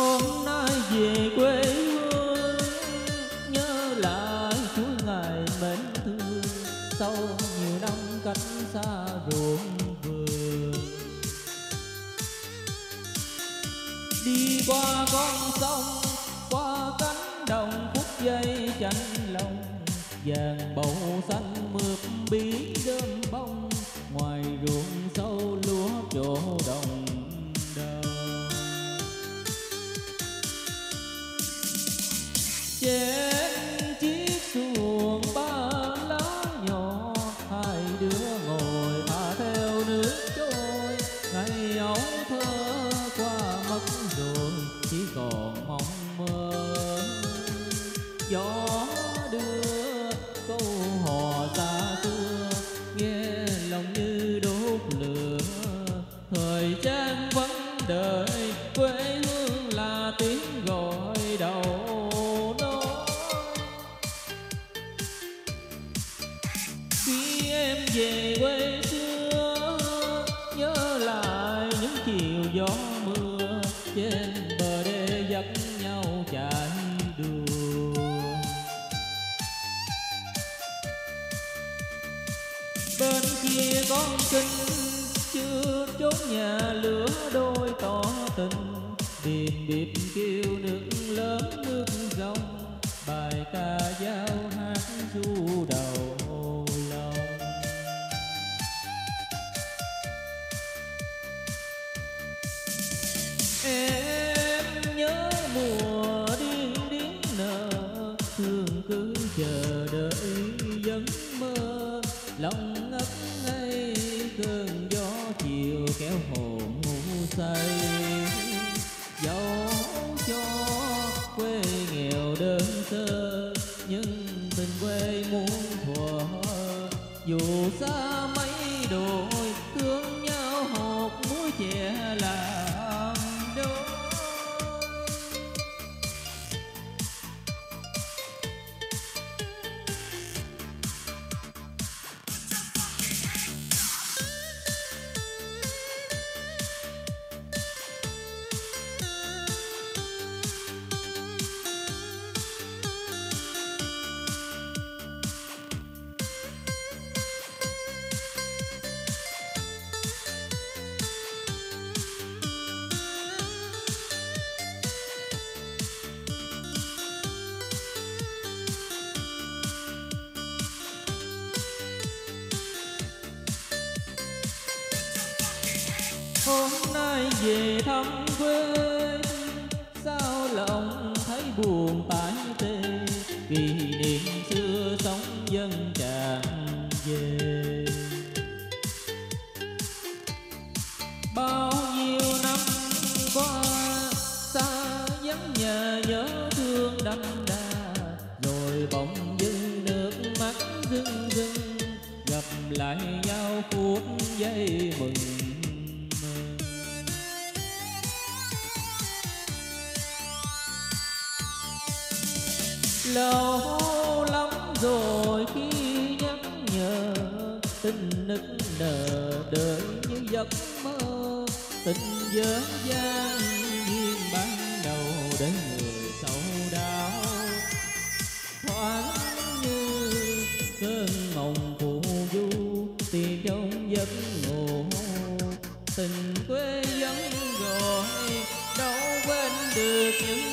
hôm nay về quê hương, nhớ lại chuỗi ngày mến thương. Sau nhiều năm cánh xa ruộng vườn, đi qua con sông, qua cánh đồng phút giây chạnh lòng. Vàng bầu xanh mượt bí đơm bông, ngoài ruộng sâu lúa chỗ đồng đầu. Trên chiếc xuồng ba lá nhỏ, hai đứa ngồi theo nước trôi. Ngày ấu thơ qua mất rồi, chỉ còn mong mơ. Gió đưa câu hò xa xưa, nghe lòng như đốt lửa. Thời trang vẫn đợi, quê hương là tiếng gọi đầu. Về quê xưa, nhớ lại những chiều gió mưa, trên bờ đê dắt nhau chạy đùa. Bên kia con kinh chưa trốn nhà, lửa đôi tỏ tình. Điệp điệp kêu nước lớn nước rồng, bài ca giao hát du đầu. Em nhớ mùa điên điên nở, thương cứ chờ đợi giấc mơ. Lòng ngất ngây cơn gió chiều, kéo hồn ngủ say. Dẫu cho quê nghèo đơn sơ, nhưng tình quê muốn thuở. Dù xa mấy đồi, thương nhau hột muối chè là. Hôm nay về thăm quê, sao lòng thấy buồn tái tê. Kỷ niệm xưa sống dân tràn về, bao nhiêu năm qua xa vắng nhà, nhớ thương đậm đà. Rồi bỗng dưng nước mắt rưng rưng, gặp lại nhau phút giây mừng. Lâu lắm rồi khi nhắc nhở, tình nức nở đời như giấc mơ. Tình dở dang duyên ban đầu, để người sầu đau. Thoáng như cơn mộng phù du, tìm trong giấc ngủ. Tình quê vẫn gọi, đâu quên được những